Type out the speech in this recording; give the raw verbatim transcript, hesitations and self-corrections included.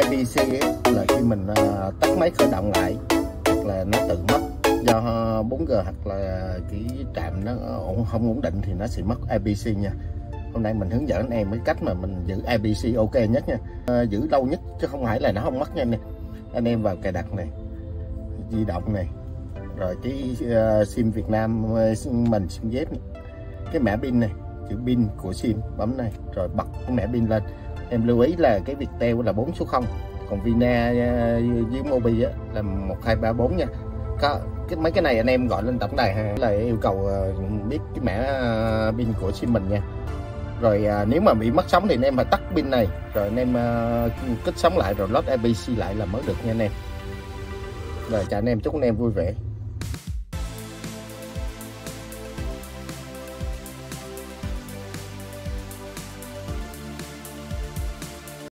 i pê xê ấy, là khi mình tắt máy khởi động lại hoặc là nó tự mất do bốn G hoặc là cái trạm nó không ổn định thì nó sẽ mất i pê xê nha. Hôm nay mình hướng dẫn anh em cái cách mà mình giữ i pê xê ok nhất nha, à, giữ lâu nhất chứ không phải là nó không mất nha anh em. Anh em vào cài đặt này, di động này, rồi cái uh, sim Việt Nam mình, sim Z này. Cái mã pin này, chữ pin của sim bấm này rồi bật cái mã pin lên. Em lưu ý là cái Viettel là bốn số không, còn Vina uh, với Mobi á, là một hai ba bốn nha. Có cái mấy cái này anh em gọi lên tổng đài ha, là yêu cầu uh, biết cái mã uh, pin của sim mình nha. Rồi à, nếu mà bị mất sóng thì anh em phải tắt pin này rồi anh em à, kích sóng lại rồi lót i pê xê lại là mới được nha anh em. Rồi chào anh em, chúc anh em vui vẻ.